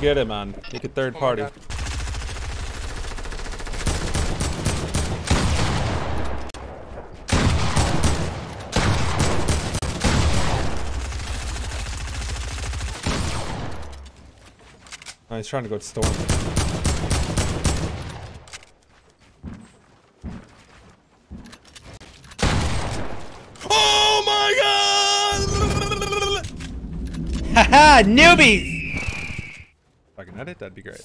get him on. Take a third party. Oh, he's trying to go to storm. Oh my god! Haha, newbies! If I can edit, that'd be great.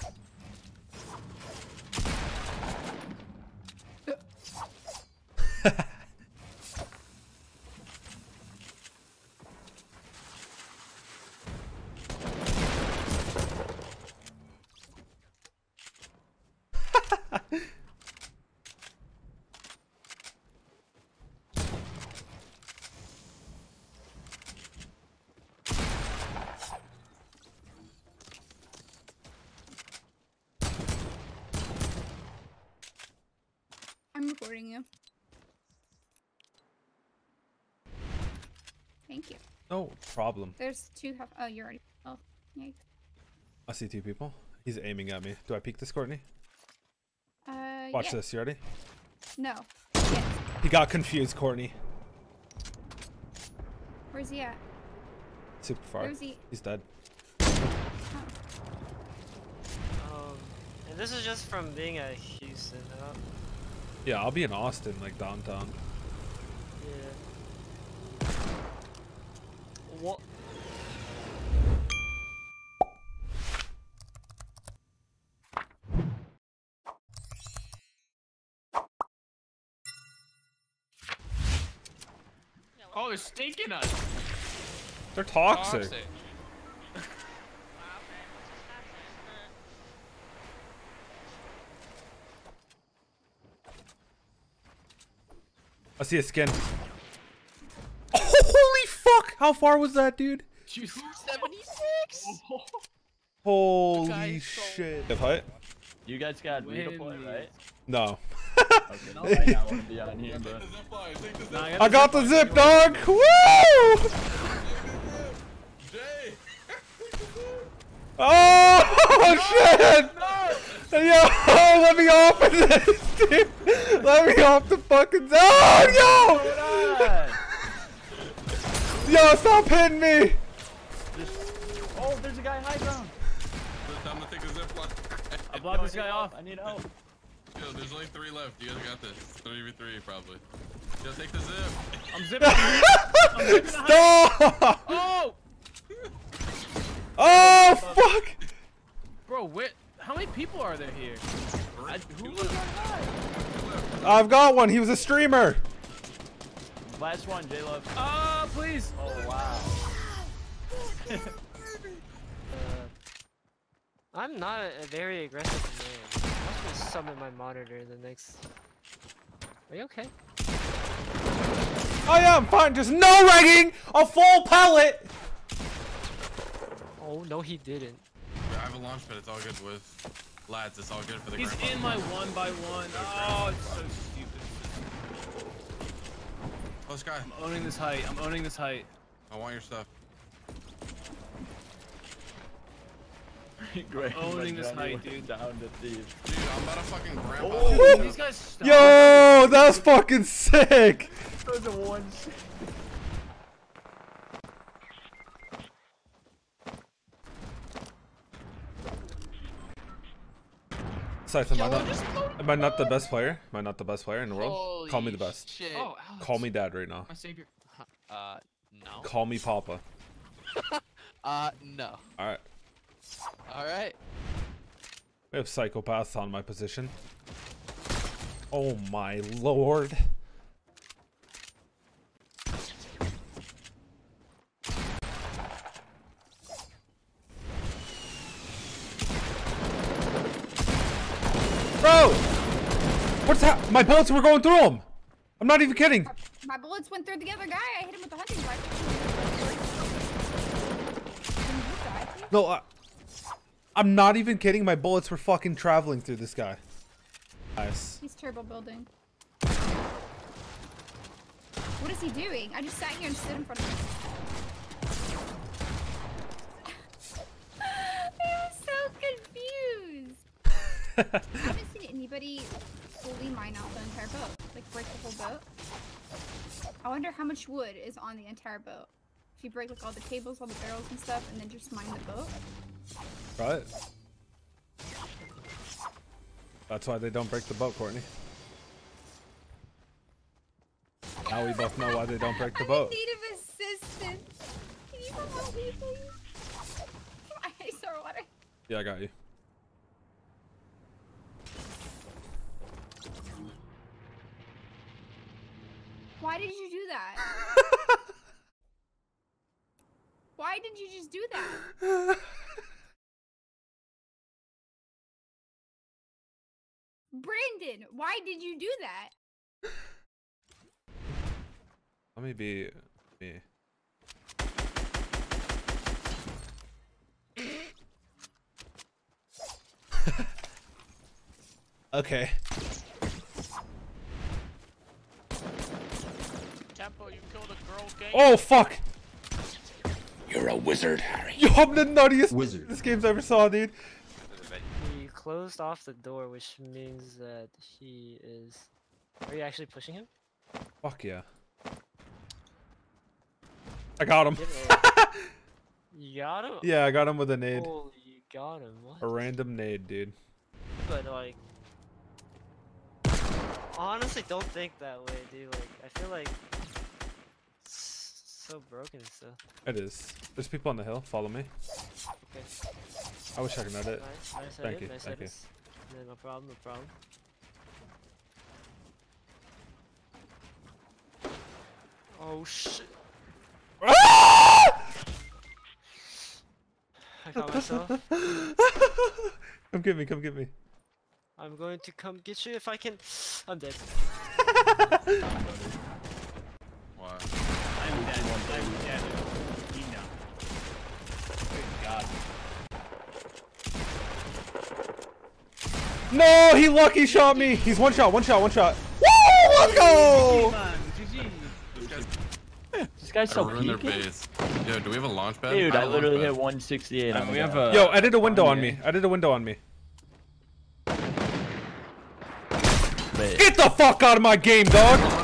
I'm recording you. Thank you. No problem. There's two. Oh, you're already. Oh, yikes. I see two people. He's aiming at me. Do I peek this, Courtney? Watch this. You ready? No. Yes. He got confused, Courtney. Where's he at? Super far. Where's he? He's dead. And this is just from being at Houston, huh? Yeah, I'll be in Austin, like downtown. Yeah. What? Oh, they're stinking us. They're toxic. I see a skin. Oh, holy fuck! How far was that, dude? 276. Holy shit! You guys got real play, right? No. Okay, I want to be on here, bro. I got the zip, dog. Woo! Oh shit! Yo, let me off of this, dude! Let me off the fucking— Oh, yo! Yo, stop hitting me! Oh, there's a guy high ground! I'm gonna take a zip line. I blocked this guy off. I need help. Yo, there's only 3 left. You guys got this. 3v3, probably. Yo, take the zip. I'm zipping. I'm zipping. Stop! Oh! Oh, fuck! Bro, wait. How many people are there here? Who was that guy? I've got one. He was a streamer. Last one, J-Love. Oh, please. Oh, wow. I'm not a very aggressive man. I should summon my monitor the next... Are you okay? Oh, yeah, I'm fine. Just no wrecking a full pellet. Oh, no, he didn't. I have a launch pad, it's all good with lads, it's all good for the He's in my 1x1. Oh, it's so stupid. Close guy. I'm owning this height. I'm owning this height. I want your stuff. Great. I'm owning this height, dude. Down to thieves. Dude, I'm about to fucking grab up. These guys stop. Yo, that was fucking sick. That was a one shot. Am I not the best player? Am I not the best player in the world? Holy Call me the best. Shit. Oh, call me dad right now. My savior. No. Call me papa. No. Alright. Alright. We have psychopaths on my position. Oh my lord. Bro! What's that? My bullets were going through him! I'm not even kidding! My bullets went through the other guy! I hit him with the hunting rifle. No, I'm not even kidding. My bullets were fucking traveling through this guy. Nice. He's turbo building. What is he doing? I just sat here and stood in front of him. It was so I haven't seen anybody fully mine out the entire boat. Like, break the whole boat. I wonder how much wood is on the entire boat. If you break, like, all the tables, all the barrels and stuff, and then just mine the boat. Right. That's why they don't break the boat, Courtney. Now we both know why they don't break the boat. I need of assistance. Can you come help me, please? My eyes are watering. Yeah, I got you. Why did you do that? Why did you just do that? Brandon, why did you do that? Let me be me. Okay. Tempo, you killed a girl gang. Oh fuck! You're a wizard, Harry. Yo, I'm the nuttiest wizard this game's ever saw, dude. He closed off the door, which means that he is... Are you actually pushing him? Fuck yeah. I got him. You got him? Yeah, I got him with a nade. Holy, you got him. What? A random nade, dude. But like... Honestly, don't think that way, dude. Like, I feel like... so broken and stuff. It is. There's people on the hill. Follow me. Okay. I wish I could net it. Nice thank you. Nice thank you. No problem. No problem. Oh shit! I got myself. Come get me. Come get me. I'm going to come get you if I can. I'm dead. What? I'm dead. Good God. No, he lucky shot me. He's one shot. Woo! Let's go! This guy's so peaky. Yo, do we have a launch pad? Dude, I literally hit 168. We have a... Yo, edit a window on me. Get the fuck out of my game, dog!